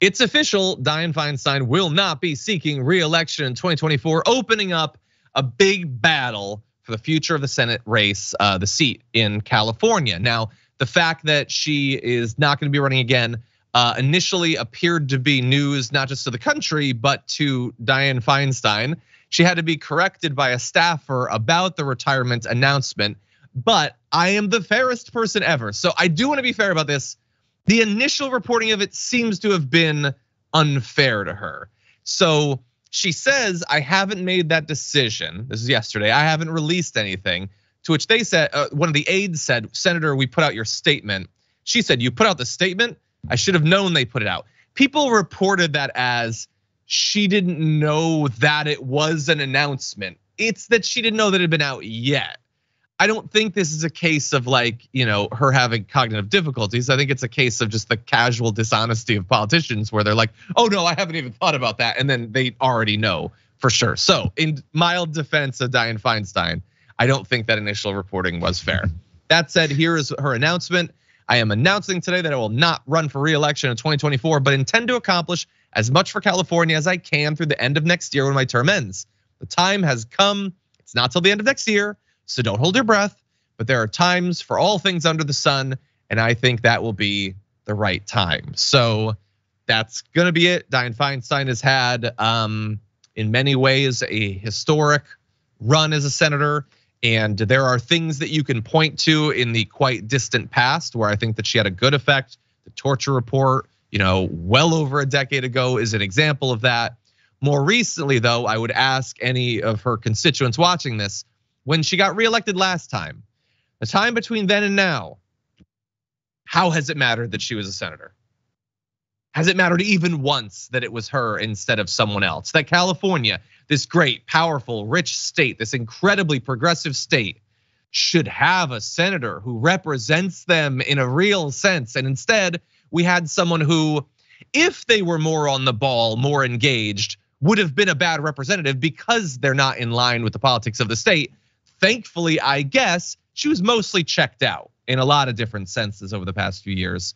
It's official, Dianne Feinstein will not be seeking re-election in 2024, opening up a big battle for the future of the Senate race, the seat in California. Now, the fact that she is not going to be running again initially appeared to be news, not just to the country, but to Dianne Feinstein. She had to be corrected by a staffer about the retirement announcement, but I am the fairest person ever. So I do want to be fair about this. The initial reporting of it seems to have been unfair to her. So she says, I haven't made that decision. This is yesterday. I haven't released anything. To which they said, one of the aides said, Senator, we put out your statement. She said, you put out the statement? I should have known they put it out. People reported that as she didn't know that it was an announcement. It's that she didn't know that it had been out yet. I don't think this is a case of like, her having cognitive difficulties. I think it's a case of just the casual dishonesty of politicians where they're like, oh no, I haven't even thought about that. And then they already know for sure. So in mild defense of Dianne Feinstein, I don't think that initial reporting was fair. That said, here is her announcement. I am announcing today that I will not run for re-election in 2024, but intend to accomplish as much for California as I can through the end of next year when my term ends. The time has come. It's not till the end of next year. So don't hold your breath, but there are times for all things under the sun, and I think that will be the right time. So that's gonna be it. Dianne Feinstein has had, in many ways, a historic run as a senator, and there are things that you can point to in the quite distant past where I think that she had a good effect. The torture report, well over a decade ago, is an example of that. More recently, though, I would ask any of her constituents watching this, when she got reelected last time, the time between then and now, how has it mattered that she was a senator? Has it mattered even once that it was her instead of someone else? That California, this great, powerful, rich state, this incredibly progressive state, should have a senator who represents them in a real sense. And instead, we had someone who, if they were more on the ball, more engaged, would have been a bad representative because they're not in line with the politics of the state. Thankfully, I guess, she was mostly checked out in a lot of different senses over the past few years.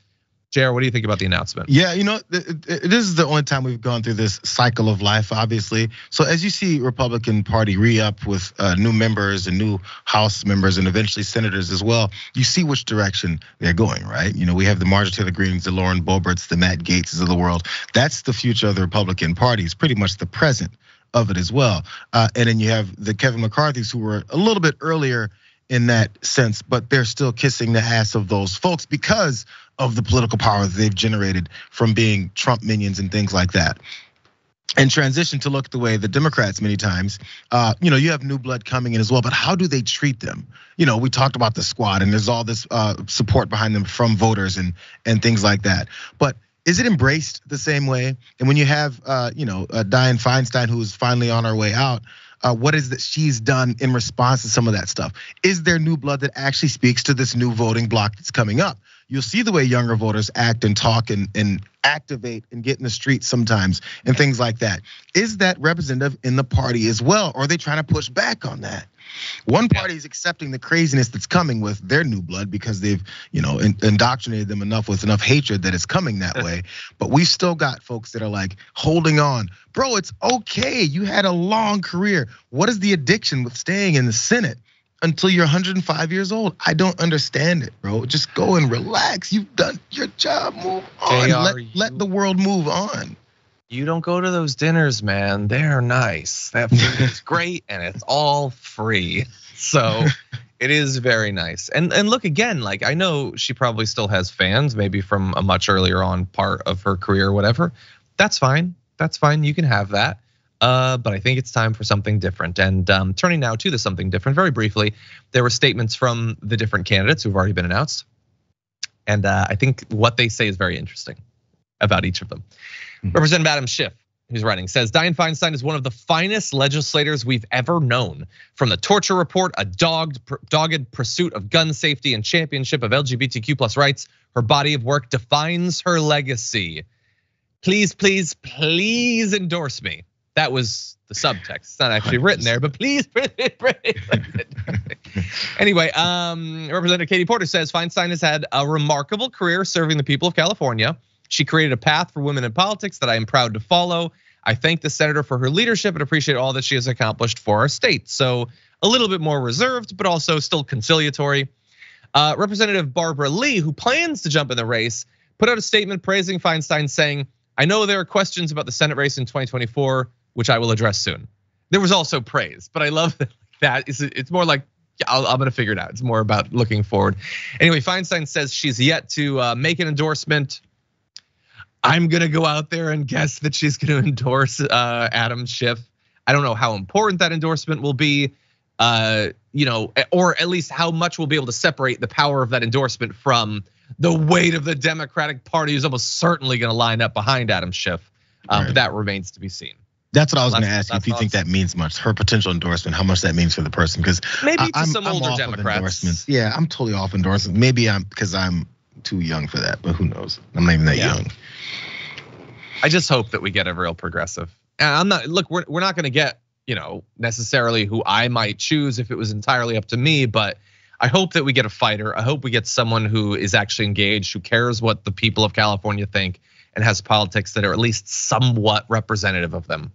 JR, what do you think about the announcement? Yeah, this is the only time we've gone through this cycle of life, obviously. So as you see Republican Party re-up with new members and new House members and eventually senators as well, you see which direction they're going, right? We have the Marjorie Taylor Greenes, the Lauren Boeberts, the Matt Gaetzes of the world. That's the future of the Republican Party. It's pretty much the present of it as well. And then you have the Kevin McCarthys, who were a little bit earlier in that sense, but they're still kissing the ass of those folks because of the political power that they've generated from being Trump minions and things like that. And transition to look the way the Democrats many times, you have new blood coming in as well, but how do they treat them? We talked about the squad and there's all this support behind them from voters and things like that. But is it embraced the same way? And when you have Dianne Feinstein, who's finally on her way out, what is that she's done in response to some of that stuff? Is there new blood that actually speaks to this new voting block that's coming up? You'll see the way younger voters act and talk and activate and get in the streets sometimes and things like that. Is that representative in the party as well? Or are they trying to push back on that? One party is accepting the craziness that's coming with their new blood because they've, indoctrinated them enough with enough hatred that it's coming that way. But we've still got folks that are like holding on. Bro, it's okay. You had a long career. What is the addiction with staying in the Senate until you're 105 years old? I don't understand it, bro. Just go and relax. You've done your job. Move on. Let the world move on. You don't go to those dinners, man. They're nice. That food is great and it's all free. So it is very nice. And look, again, like I know she probably still has fans, maybe from a much earlier on part of her career or whatever. That's fine. That's fine. You can have that. But I think it's time for something different. And turning now to the something different, very briefly, there were statements from the different candidates who've already been announced. And I think what they say is very interesting about each of them. Representative Adam Schiff, who's running, says Dianne Feinstein is one of the finest legislators we've ever known. From the torture report, a dogged pursuit of gun safety and championship of LGBTQ+ rights, her body of work defines her legacy. Please, please, please endorse me. That was the subtext. It's not actually written there, but please. Anyway, Representative Katie Porter says Feinstein has had a remarkable career serving the people of California. She created a path for women in politics that I am proud to follow. I thank the senator for her leadership and appreciate all that she has accomplished for our state. So a little bit more reserved, but also still conciliatory. Representative Barbara Lee, who plans to jump in the race, put out a statement praising Feinstein, saying, I know there are questions about the Senate race in 2024, which I will address soon. There was also praise, but I love that. It's more like, yeah, I'm gonna figure it out. It's more about looking forward. Anyway, Feinstein says she's yet to make an endorsement. I'm gonna go out there and guess that she's gonna endorse Adam Schiff. I don't know how important that endorsement will be, or at least how much we'll be able to separate the power of that endorsement from the weight of the Democratic Party, who's almost certainly gonna line up behind Adam Schiff. Right. But that remains to be seen. That's what I was going to ask you, if you think that means much, her potential endorsement, how much that means for the person. Because maybe to some older Democrats. Yeah, I'm totally off endorsements. Maybe because I'm too young for that, but who knows? I'm not even that young. I just hope that we get a real progressive. And we're not going to get, necessarily who I might choose if it was entirely up to me, but I hope that we get a fighter. I hope we get someone who is actually engaged, who cares what the people of California think and has politics that are at least somewhat representative of them.